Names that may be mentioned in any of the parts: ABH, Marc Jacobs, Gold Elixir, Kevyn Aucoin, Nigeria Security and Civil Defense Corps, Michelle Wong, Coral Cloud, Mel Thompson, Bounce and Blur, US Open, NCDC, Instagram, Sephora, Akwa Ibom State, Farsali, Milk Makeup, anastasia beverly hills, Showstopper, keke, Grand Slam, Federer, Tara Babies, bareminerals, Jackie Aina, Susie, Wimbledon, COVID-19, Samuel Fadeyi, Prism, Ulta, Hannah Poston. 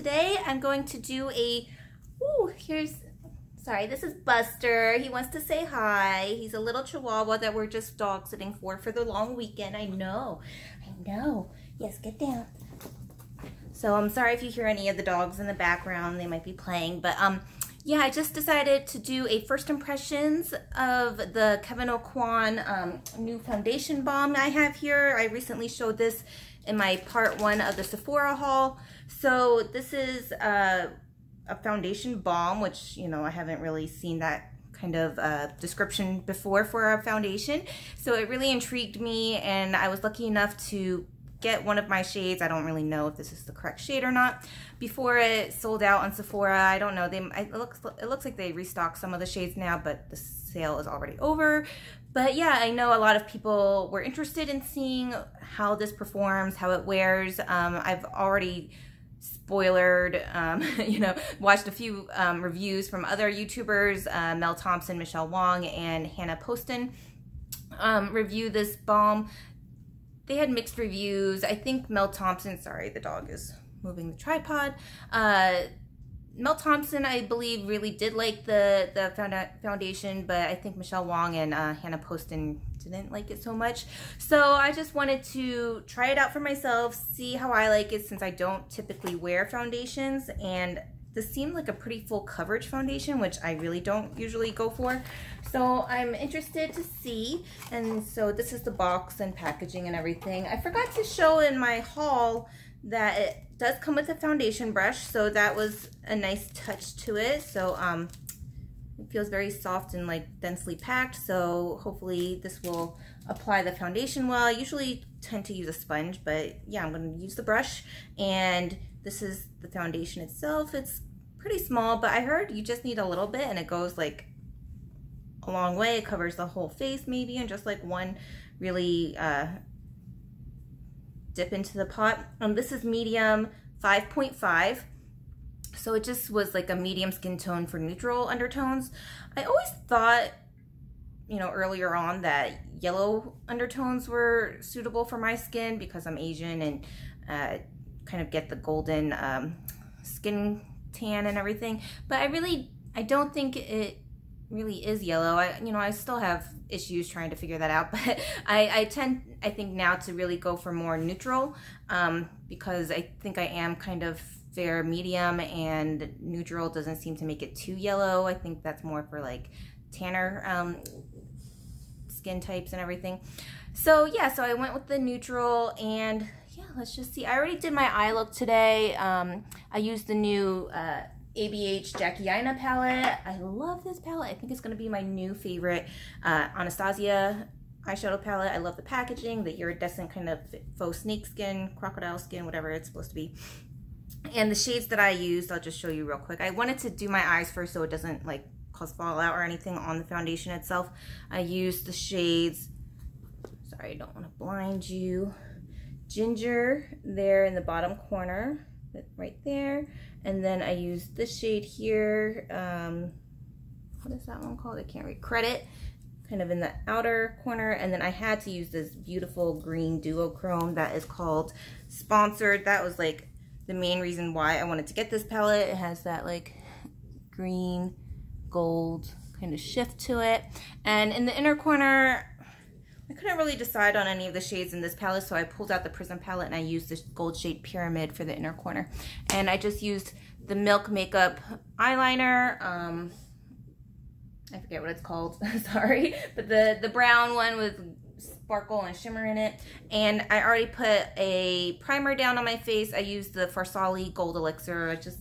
today I'm going to do a, ooh, here's, sorry, this is Buster. He wants to say hi. He's a little chihuahua that we're just dog sitting for the long weekend. I know. Yes, get down. So I'm sorry if you hear any of the dogs in the background. They might be playing, but yeah, I just decided to do a first impressions of the Kevyn Aucoin new foundation balm I have here. I recently showed this in my part one of the Sephora haul. So this is a foundation balm, which, you know, I haven't really seen that kind of description before for a foundation. So it really intrigued me, and I was lucky enough to get one of my shades. I don't really know if this is the correct shade or not. Before it sold out on Sephora, I don't know. It looks like they restocked some of the shades now, but the sale is already over. But yeah, I know a lot of people were interested in seeing how this performs, how it wears. I've already spoilered, you know, watched a few reviews from other YouTubers, Mel Thompson, Michelle Wong, and Hannah Poston review this balm. They had mixed reviews. I think Mel Thompson, sorry, the dog is moving the tripod. Mel Thompson, I believe, really did like the foundation, but I think Michelle Wong and Hannah Poston didn't like it so much. So I just wanted to try it out for myself, see how I like it, since I don't typically wear foundations, and this seemed like a pretty full coverage foundation, which I really don't usually go for. So I'm interested to see. And so this is the box and packaging and everything. I forgot to show in my haul that it does come with a foundation brush. So that was a nice touch to it. So it feels very soft and like densely packed. So hopefully this will apply the foundation well. I usually tend to use a sponge, but yeah, I'm going to use the brush. And this is the foundation itself. It's pretty small, but I heard you just need a little bit and it goes like a long way. It covers the whole face maybe, and just like one really dip into the pot. This is medium 5.5. So it just was like a medium skin tone for neutral undertones. I always thought, you know, earlier on that yellow undertones were suitable for my skin because I'm Asian and kind of get the golden skin tan and everything, but I don't think it really is yellow. I still have issues trying to figure that out, but I think now to really go for more neutral because I think I am kind of fair medium, and neutral doesn't seem to make it too yellow. I think that's more for like tanner skin types and everything. So yeah, so I went with the neutral, and yeah, let's just see. I already did my eye look today. I used the new ABH Jackie Aina palette. I love this palette. I think it's going to be my new favorite Anastasia eyeshadow palette. I love the packaging, the iridescent kind of faux snake skin, crocodile skin, whatever it's supposed to be. And the shades that I used, I'll just show you real quick. I wanted to do my eyes first so it doesn't like cause fallout or anything on the foundation itself. I used the shades, sorry, I don't want to blind you, Ginger there in the bottom corner, right there, and then I used this shade here, what is that one called? I can't read. Credit, kind of in the outer corner, and then I had to use this beautiful green duochrome that is called Sponsored. That was like the main reason why I wanted to get this palette. It has that like green gold kind of shift to it, and in the inner corner I couldn't really decide on any of the shades in this palette, so I pulled out the Prism palette and I used this gold shade Pyramid for the inner corner. And I just used the Milk Makeup eyeliner. I forget what it's called, sorry. But the brown one with sparkle and shimmer in it. And I already put a primer down on my face. I used the Farsali Gold Elixir. I just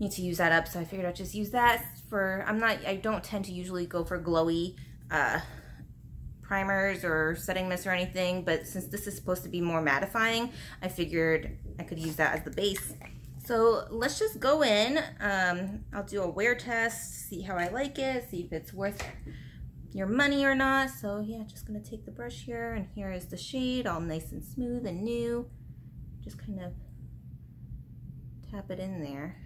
need to use that up, so I figured I'd just use that for, I don't tend to usually go for glowy, primers or setting mist or anything, but since this is supposed to be more mattifying, I figured I could use that as the base. So let's just go in. I'll do a wear test, see how I like it, see if it's worth your money or not. So yeah, just gonna take the brush here, and here is the shade, all nice and smooth and new. Just kind of tap it in there.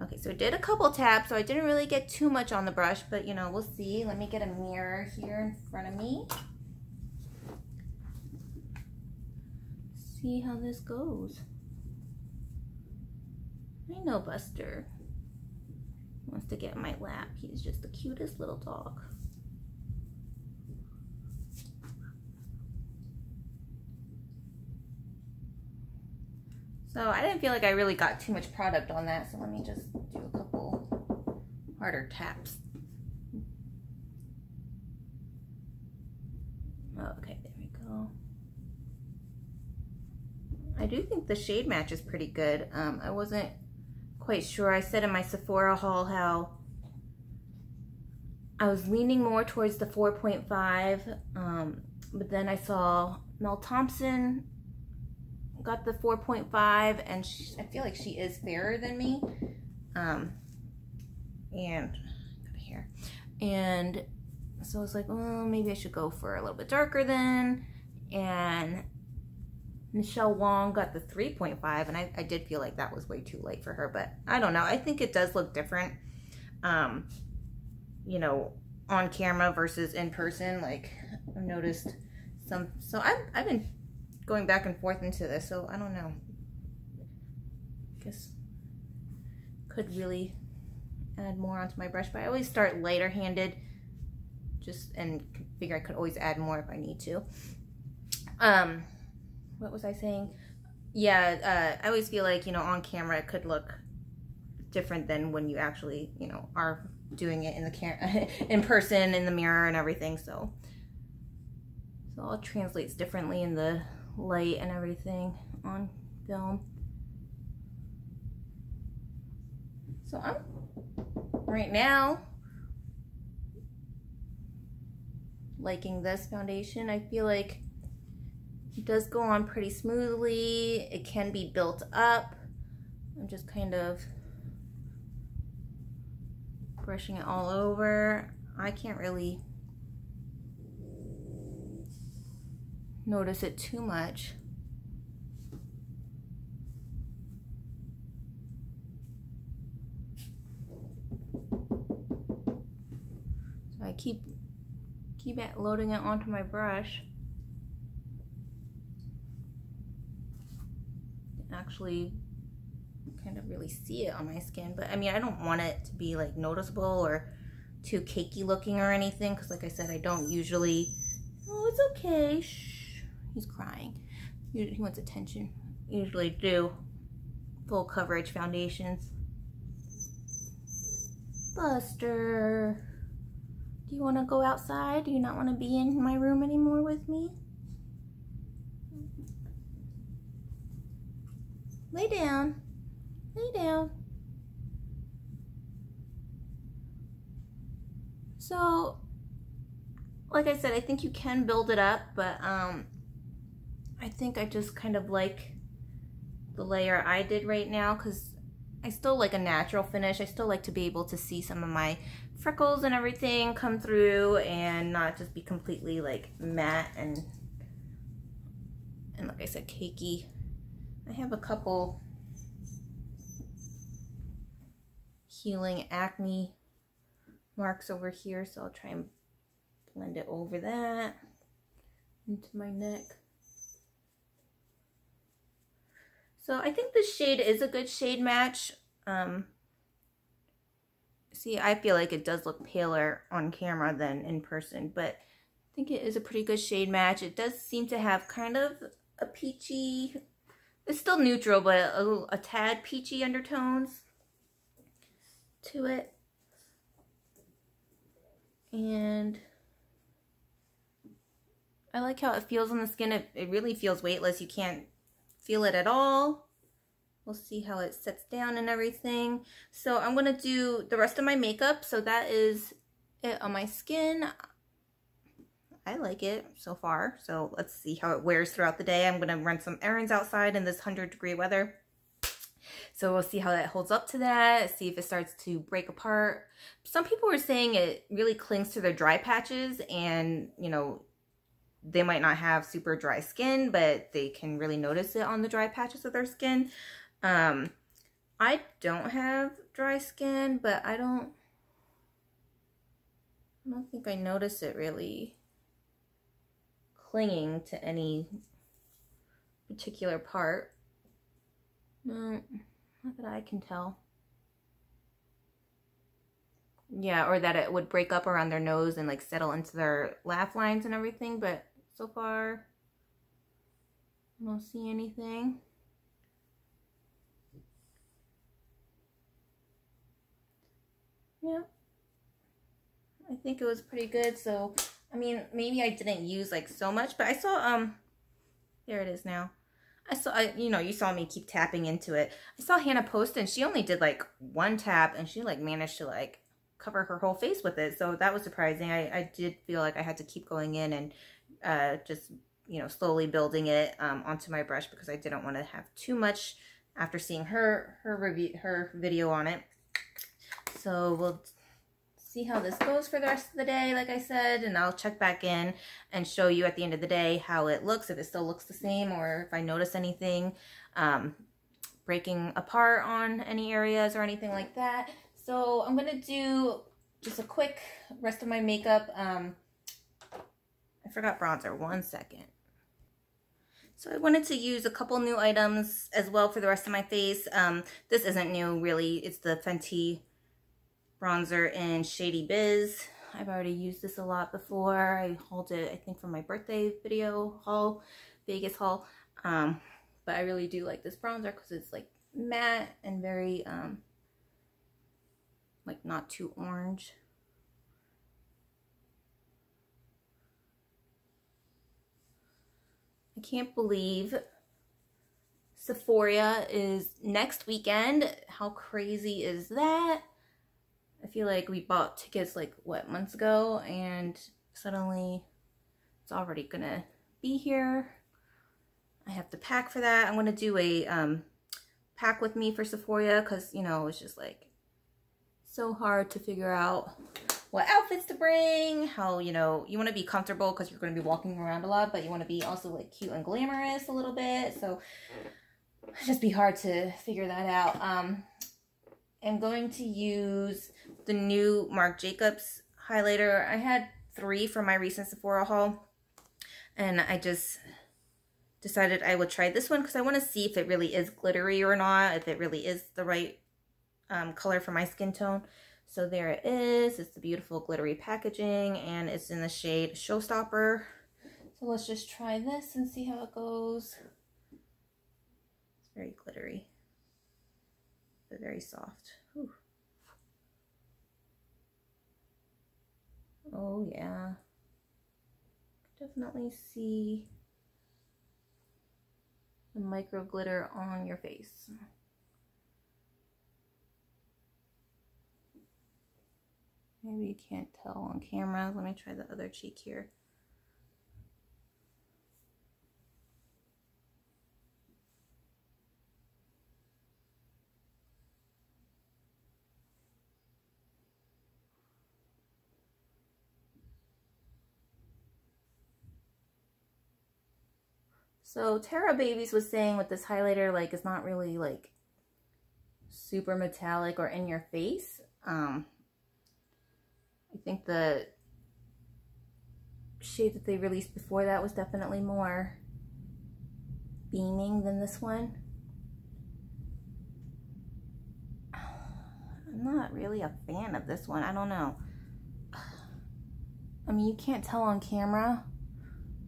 Okay, so I did a couple taps, so I didn't really get too much on the brush, but you know, we'll see. Let me get a mirror here in front of me. See how this goes. I know Buster wants to get in my lap. He's just the cutest little dog. So I didn't feel like I really got too much product on that, so let me just do a couple harder taps. Oh, okay, there we go. I do think the shade match is pretty good. I wasn't quite sure. I said in my Sephora haul how I was leaning more towards the 4.5, but then I saw Mel Thompson got the 4.5, and I feel like she is fairer than me. And got hair, and so I was like, well, maybe I should go for a little bit darker then. And Michelle Wong got the 3.5, and I did feel like that was way too light for her, but I don't know. I think it does look different, you know, on camera versus in person. Like, I've noticed some, so I've been going back and forth into this, so I don't know. I guess could really add more onto my brush, but I always start lighter handed, just and figure I could always add more if I need to. What was I saying? Yeah, I always feel like, you know, on camera it could look different than when you actually, you know, are doing it in the camera, in person, in the mirror and everything. So it all translates differently in the light and everything on film. So I'm right now liking this foundation. I feel like it does go on pretty smoothly. It can be built up. I'm just kind of brushing it all over. I can't really notice it too much. So I keep loading it onto my brush. Actually kind of really see it on my skin, but I mean, I don't want it to be like noticeable or too cakey looking or anything, because like I said, I don't usually. Oh, it's okay. Shh. He's crying. He wants attention. I usually do full coverage foundations. Buster, do you want to go outside? Do you not want to be in my room anymore with me? Lay down. Lay down. So, like I said, I think you can build it up, but I think I just kind of like the layer I did right now, because I still like a natural finish. I still like to be able to see some of my freckles and everything come through and not just be completely like matte and like I said, cakey. I have a couple healing acne marks over here, so I'll try and blend it over that into my neck. So I think this shade is a good shade match. See, I feel like it does look paler on camera than in person, but I think it is a pretty good shade match. It does seem to have kind of a peachy, it's still neutral, but a tad peachy undertones to it. And I like how it feels on the skin. It really feels weightless. You can't feel it at all. We'll see how it sets down and everything. So I'm going to do the rest of my makeup. So that is it on my skin. I like it so far, so let's see how it wears throughout the day. I'm going to run some errands outside in this 100-degree weather. So we'll see how that holds up to that, see if it starts to break apart. Some people were saying it really clings to their dry patches, and, you know, they might not have super dry skin, but they can really notice it on the dry patches of their skin. I don't have dry skin, but I don't think I notice it really clinging to any particular part. No, Not that I can tell. Yeah, or that it would break up around their nose and like settle into their laugh lines and everything, but so far I don't see anything. Yeah, I think it was pretty good. So, I mean, maybe I didn't use like so much, but I saw, there it is now. I saw, you know, you saw me keep tapping into it. I saw Hannah Poston, she only did like one tap and she like managed to like cover her whole face with it. So that was surprising. I did feel like I had to keep going in and just, you know, slowly building it onto my brush because I didn't want to have too much after seeing her video on it. So we'll see how this goes for the rest of the day, like I said, and I'll check back in and show you at the end of the day how it looks, if it still looks the same or if I notice anything breaking apart on any areas or anything like that. So I'm going to do just a quick rest of my makeup. I forgot bronzer. One second. So I wanted to use a couple new items as well for the rest of my face. This isn't new, really. It's the Fenty bronzer in Shady Biz. I've already used this a lot before. I hauled it, I think, for my birthday video haul, Vegas haul. But I really do like this bronzer because it's like matte and very like not too orange. I can't believe Sephora is next weekend. How crazy is that? I feel like we bought tickets like, what, months ago, and suddenly it's already gonna be here. I have to pack for that. I'm gonna do a pack with me for Sephora because, you know, it's just like so hard to figure out what outfits to bring, how, you know, you want to be comfortable because you're going to be walking around a lot, but you want to be also like cute and glamorous a little bit. So it'd just be hard to figure that out. I'm going to use the new Marc Jacobs highlighter. I had 3 for my recent Sephora haul, and I just decided I would try this one because I want to see if it really is glittery or not, if it really is the right color for my skin tone. So there it is. It's the beautiful glittery packaging, and it's in the shade Showstopper. So let's just try this and see how it goes. It's very glittery, but very soft. Whew. Oh yeah, definitely see the micro glitter on your face. Maybe you can't tell on camera. Let me try the other cheek here. So Tara Babies was saying with this highlighter, like, it's not really like super metallic or in your face. I think the shade that they released before that was definitely more beaming than this one. I'm not really a fan of this one. I don't know. I mean, you can't tell on camera,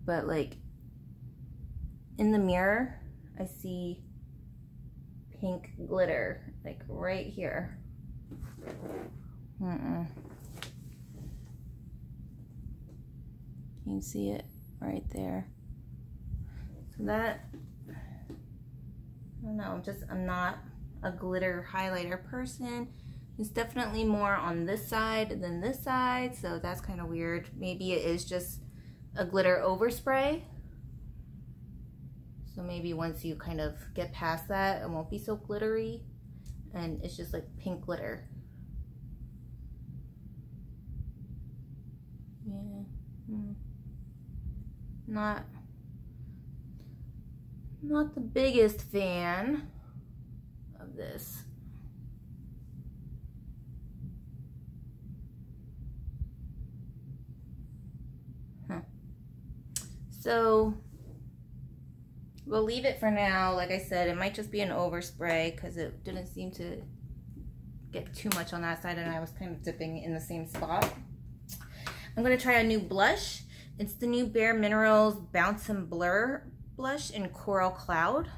but like in the mirror, I see pink glitter, like right here. Mm-mm. You can see it right there. So that, I don't know, I'm not a glitter highlighter person. It's definitely more on this side than this side, so that's kind of weird. Maybe it is just a glitter overspray. So maybe once you kind of get past that, it won't be so glittery, and it's just like pink glitter. Yeah. Mm. Not the biggest fan of this. So We'll leave it for now. Like I said, it might just be an overspray because it didn't seem to get too much on that side and I was kind of dipping in the same spot. I'm going to try a new blush. It's the new Bare Minerals Bounce and Blur blush in Coral Cloud.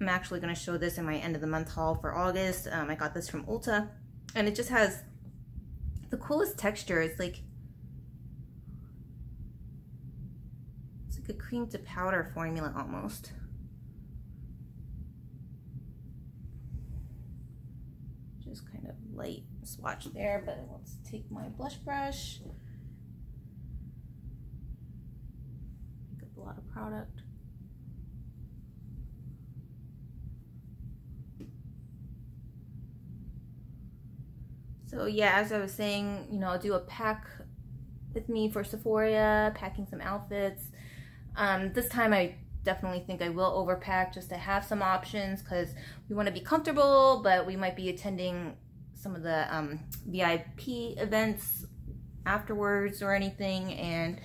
I'm actually going to show this in my end of the month haul for August. I got this from Ulta and it just has the coolest texture. It's like a cream to powder formula almost. Just kind of light swatch there, but let's take my blush brush. Pick up a lot of product. So yeah, as I was saying, you know, I'll do a pack with me for Sephora, packing some outfits. This time I definitely think I will overpack just to have some options because we want to be comfortable, but we might be attending some of the VIP events afterwards or anything. And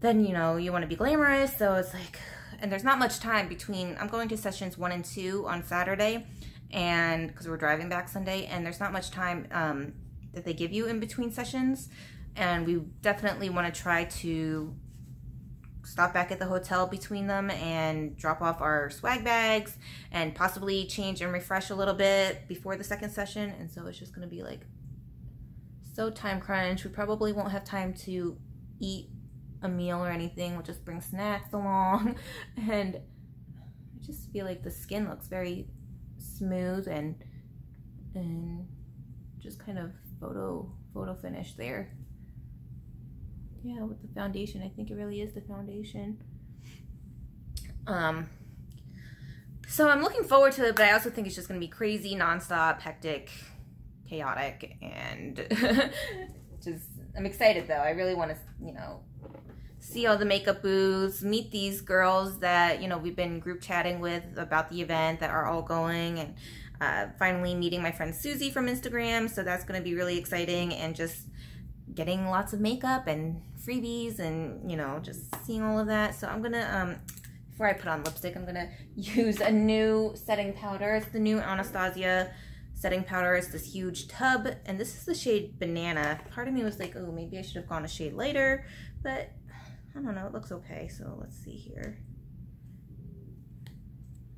then, you know, you want to be glamorous. So it's like, and there's not much time between, I'm going to sessions 1 and 2 on Saturday. And because we're driving back Sunday, and there's not much time that they give you in between sessions, and we definitely want to try to stop back at the hotel between them and drop off our swag bags and possibly change and refresh a little bit before the second session. And so it's just going to be like so time crunch. We probably won't have time to eat a meal or anything. We'll just bring snacks along. And I just feel like the skin looks very smooth and just kind of photo finish there. Yeah, with the foundation, I think it really is the foundation. So I'm looking forward to it, but I also think it's just gonna be crazy, nonstop, hectic, chaotic, and just, I'm excited though. I really want to, you know, see all the makeup booths, meet these girls that, you know, we've been group chatting with about the event that are all going, and finally meeting my friend Susie from Instagram. So that's going to be really exciting, and just getting lots of makeup and freebies and, you know, just seeing all of that. So I'm going to, before I put on lipstick, I'm going to use a new setting powder. It's the new Anastasia setting powder. It's this huge tub, and this is the shade Banana. Part of me was like, oh, maybe I should have gone a shade lighter, but I don't know, it looks okay. So let's see here.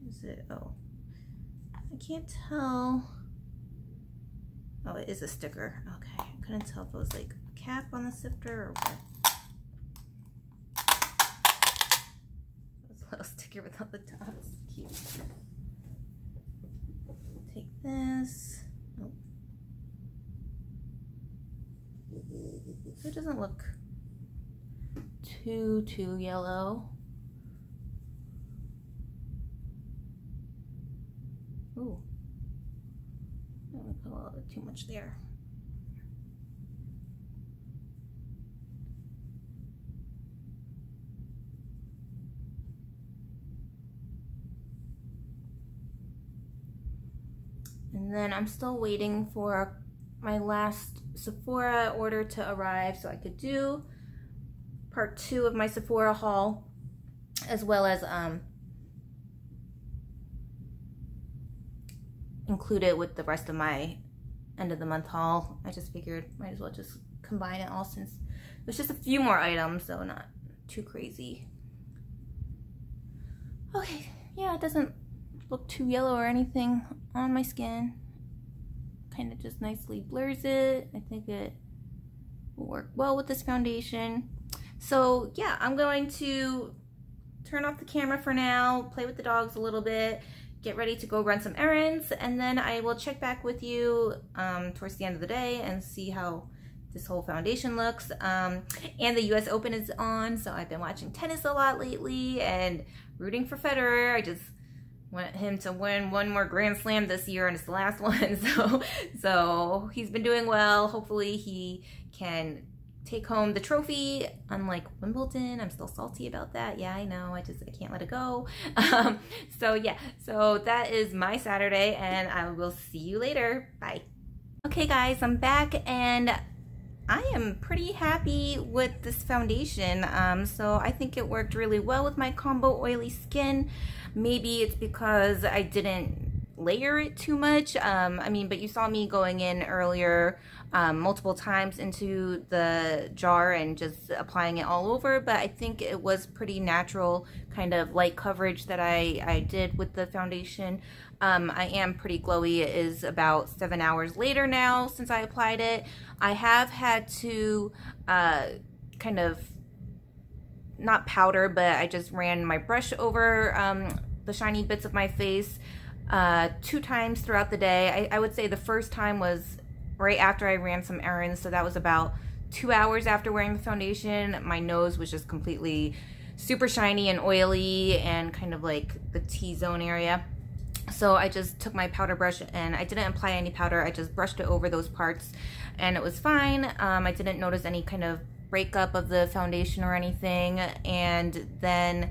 Is it, oh, I can't tell. Oh, it is a sticker. Okay, I couldn't tell if it was like a cap on the sifter or what. It's a little sticker without the dots, cute. Take this. Oh. So it doesn't look too yellow. Ooh, I'm gonna put a little bit too much there. And then I'm still waiting for my last Sephora order to arrive so I could do part 2 of my Sephora haul, as well as include it with the rest of my end of the month haul. I just figured might as well just combine it all since there's just a few more items, so not too crazy. Okay, yeah, it doesn't look too yellow or anything on my skin. Kind of just nicely blurs it. I think it will work well with this foundation. So yeah, I'm going to turn off the camera for now, play with the dogs a little bit, get ready to go run some errands, and then I will check back with you towards the end of the day and see how this whole foundation looks. And the US Open is on, so I've been watching tennis a lot lately and rooting for Federer. I just want him to win one more Grand Slam this year, and it's the last one. So he's been doing well. Hopefully he can take home the trophy, unlike Wimbledon. I'm still salty about that. Yeah, I know. I can't let it go. So yeah, so that is my Saturday, and I will see you later. Bye. Okay guys, I'm back, and I am pretty happy with this foundation. So I think it worked really well with my combo oily skin. Maybe it's because I didn't layer it too much. I mean, but you saw me going in earlier multiple times into the jar and just applying it all over, but I think it was pretty natural kind of light coverage that I did with the foundation. I am pretty glowy. It is about 7 hours later now since I applied it. I have had to kind of, not powder, but I just ran my brush over the shiny bits of my face 2 times throughout the day. I would say the first time was right after I ran some errands, so that was about 2 hours after wearing the foundation. My nose was just completely super shiny and oily and kind of like the T-zone area. So I just took my powder brush and I didn't apply any powder. I just brushed it over those parts and it was fine. I didn't notice any kind of breakup of the foundation or anything. And then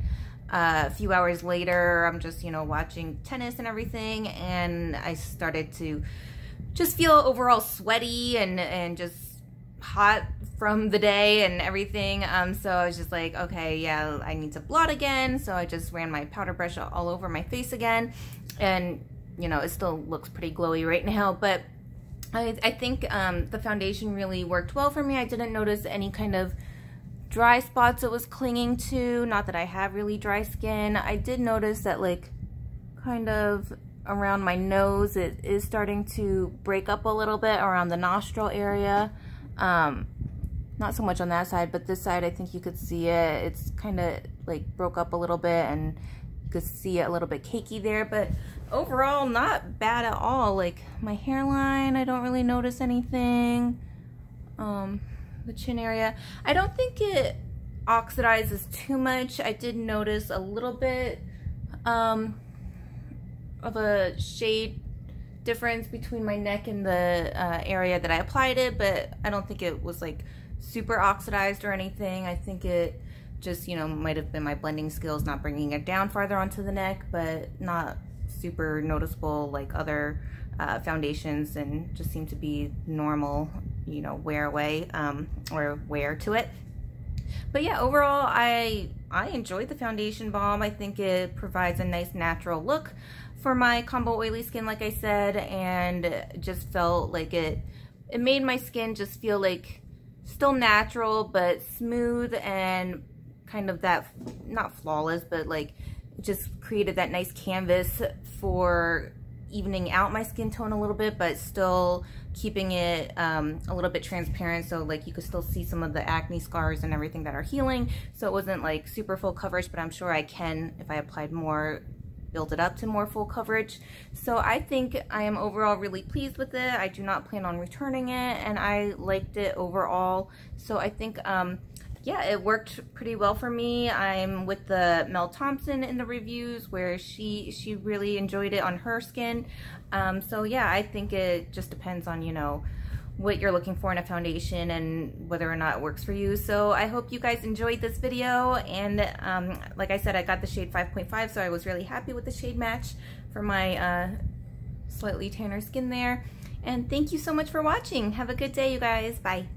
a few hours later, I'm just, you know, watching tennis and everything, and I started to just feel overall sweaty and just hot from the day and everything. So I was just like, okay, yeah, I need to blot again. So I just ran my powder brush all over my face again, and, you know, it still looks pretty glowy right now, but I think the foundation really worked well for me. I didn't notice any kind of dry spots it was clinging to. Not that I have really dry skin. I did notice that, like, kind of around my nose, it is starting to break up a little bit around the nostril area. Not so much on that side, but this side, I think you could see it. It's kind of like broke up a little bit and you could see it a little bit cakey there, but overall not bad at all. Like my hairline, I don't really notice anything. The chin area, I don't think it oxidizes too much. I did notice a little bit of a shade difference between my neck and the area that I applied it, but I don't think it was like super oxidized or anything. I think it just, you know, might have been my blending skills not bringing it down farther onto the neck, but not super noticeable like other foundations, and just seem to be normal, you know, wear away or wear to it. But yeah, overall I enjoyed the foundation balm. I think it provides a nice natural look for my combo oily skin, like I said, and just felt like it made my skin just feel like still natural but smooth, and kind of that, not flawless, but like just created that nice canvas for evening out my skin tone a little bit, but still keeping it a little bit transparent, so like you could still see some of the acne scars and everything that are healing. So it wasn't like super full coverage, but I'm sure I can, if I applied more, build it up to more full coverage. So I think I am overall really pleased with it. I do not plan on returning it, and I liked it overall. So I think yeah, it worked pretty well for me. I'm with the Mel Thompson in the reviews, where she really enjoyed it on her skin. So yeah, I think it just depends on, you know, what you're looking for in a foundation and whether or not it works for you. So I hope you guys enjoyed this video. And like I said, I got the shade 5.5, so I was really happy with the shade match for my slightly tanner skin there. And thank you so much for watching. Have a good day, you guys. Bye.